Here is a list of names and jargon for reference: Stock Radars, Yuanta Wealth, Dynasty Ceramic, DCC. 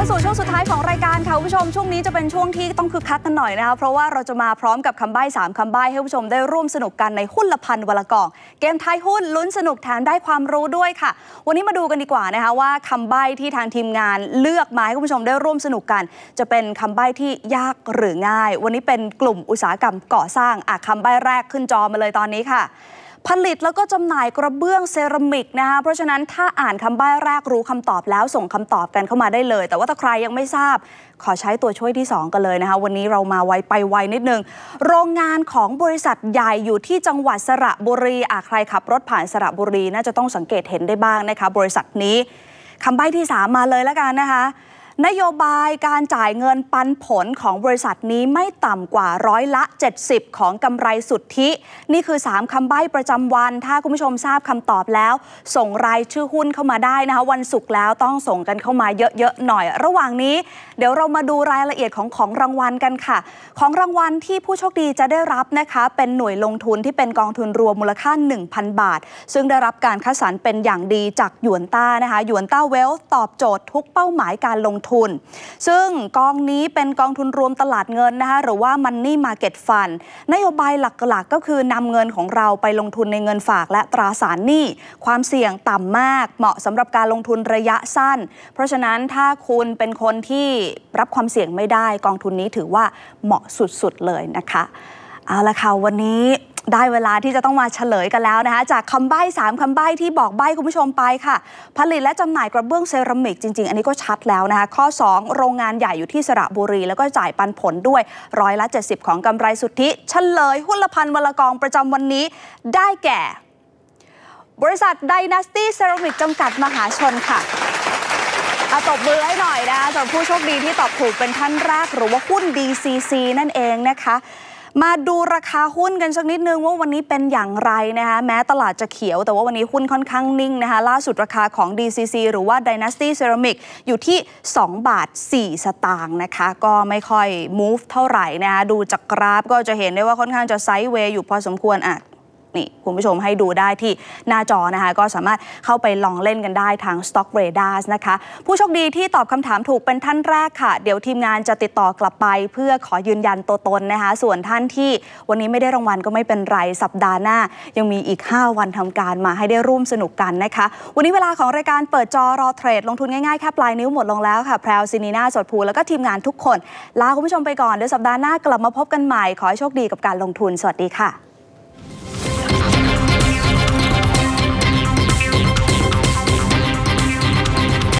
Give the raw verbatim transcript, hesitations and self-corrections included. เข้าสู่ช่วงสุดท้ายของรายการค่ะคุณผู้ชมช่วงนี้จะเป็นช่วงที่ต้องคึกคักกันหน่อยนะคะเพราะว่าเราจะมาพร้อมกับคำใบ้สามคำใบ้ให้ผู้ชมได้ร่วมสนุกกันในหุ้นละพันวันละกล่องเกมทายหุ้นลุ้นสนุกแถมได้ความรู้ด้วยค่ะวันนี้มาดูกันดีกว่านะคะว่าคำใบ้ที่ทางทีมงานเลือกมาให้คุณผู้ชมได้ร่วมสนุกกันจะเป็นคำใบ้ที่ยากหรือง่ายวันนี้เป็นกลุ่มอุตสาหกรรมก่อสร้างอ่ะคำใบ้แรกขึ้นจอมาเลยตอนนี้ค่ะผลิตแล้วก็จำหน่ายกระเบื้องเซรามิกนะคะเพราะฉะนั้นถ้าอ่านคำใบ้แรกรู้คำตอบแล้วส่งคำตอบกันเข้ามาได้เลยแต่ว่าถ้าใครยังไม่ทราบขอใช้ตัวช่วยที่สองกันเลยนะคะวันนี้เรามาไวไปไวนิดนึงโรงงานของบริษัทใหญ่อยู่ที่จังหวัดสระบุรีอ่ะใครขับรถผ่านสระบุรีน่าจะต้องสังเกตเห็นได้บ้างนะคะบริษัทนี้คำใบ้ที่สามมาเลยแล้วกันนะคะนโยบายการจ่ายเงินปันผลของบริษัทนี้ไม่ต่ำกว่าร้อยละเจ็ดสิบของกำไรสุทธินี่คือสามคำใบ้ประจำวันถ้าคุณผู้ชมทราบคำตอบแล้วส่งรายชื่อหุ้นเข้ามาได้นะคะวันศุกร์แล้วต้องส่งกันเข้ามาเยอะๆหน่อยระหว่างนี้เดี๋ยวเรามาดูรายละเอียดของของรางวัลกันค่ะของรางวัลที่ผู้โชคดีจะได้รับนะคะเป็นหน่วยลงทุนที่เป็นกองทุนรวมมูลค่า หนึ่งพัน บาทซึ่งได้รับการคัดสรรเป็นอย่างดีจากหยวนต้านะคะหยวนต้าเวลตอบโจทย์ทุกเป้าหมายการลงทุนซึ่งกองนี้เป็นกองทุนรวมตลาดเงินนะคะหรือว่า Money Market Fund นโยบายหลักๆก็คือนำเงินของเราไปลงทุนในเงินฝากและตราสารหนี้ความเสี่ยงต่ำมากเหมาะสำหรับการลงทุนระยะสั้นเพราะฉะนั้นถ้าคุณเป็นคนที่รับความเสี่ยงไม่ได้กองทุนนี้ถือว่าเหมาะสุดๆเลยนะคะเอาละค่ะวันนี้ได้เวลาที่จะต้องมาเฉลยกันแล้วนะคะจากคำใบ้สามคำใบ้ที่บอกใบ้คุณผู้ชมไปค่ะผลิตและจำหน่ายกระเบื้องเซรามิกจริงๆอันนี้ก็ชัดแล้วนะคะข้อสองโรงงานใหญ่อยู่ที่สระบุรีแล้วก็จ่ายปันผลด้วยร้อยละเจ็ดสิบของกำไรสุทธิเฉลยหุ้นละพันวันละกองประจำวันนี้ได้แก่บริษัท Dynasty Ceramic จำกัดมหาชนค่ะเอาตบมือให้หน่อยนะสำหรับผู้โชคดีที่ตอบถูกเป็นท่านแรกหรือว่าหุ้น ดี ซี ซี นั่นเองนะคะมาดูราคาหุ้นกันสักนิดนึงว่าวันนี้เป็นอย่างไรนะคะแม้ตลาดจะเขียวแต่ว่าวันนี้หุ้นค่อนข้างนิ่งนะคะล่าสุดราคาของ ดี ซี ซี หรือว่า Dynasty Ceramic อยู่ที่สองบาทสี่สตางค์นะคะก็ไม่ค่อย move เท่าไหร่นะคะดูจากกราฟก็จะเห็นได้ว่าค่อนข้างจะไซด์เวย์อยู่พอสมควรอ่ะนี่คุณผู้ชมให้ดูได้ที่หน้าจอนะคะก็สามารถเข้าไปลองเล่นกันได้ทาง Stock Radars นะคะผู้โชคดีที่ตอบคำถามถูกเป็นท่านแรกค่ะเดี๋ยวทีมงานจะติดต่อกลับไปเพื่อขอยืนยันตัวตนนะคะส่วนท่านที่วันนี้ไม่ได้รางวัลก็ไม่เป็นไรสัปดาห์หน้ายังมีอีกห้าวันทำการมาให้ได้ร่วมสนุกกันนะคะวันนี้เวลาของรายการเปิดจอรอเทรดลงทุนง่ายๆแค่ปลายนิ้วหมดลงแล้วค่ะแพรว ศินีนาถ สดภูแล้วก็ทีมงานทุกคนลาคุณผู้ชมไปก่อนเดี๋ยวสัปดาห์หน้ากลับมาพบกันใหม่ขอให้โชคดีกับการลงทุนสวัสดีค่ะ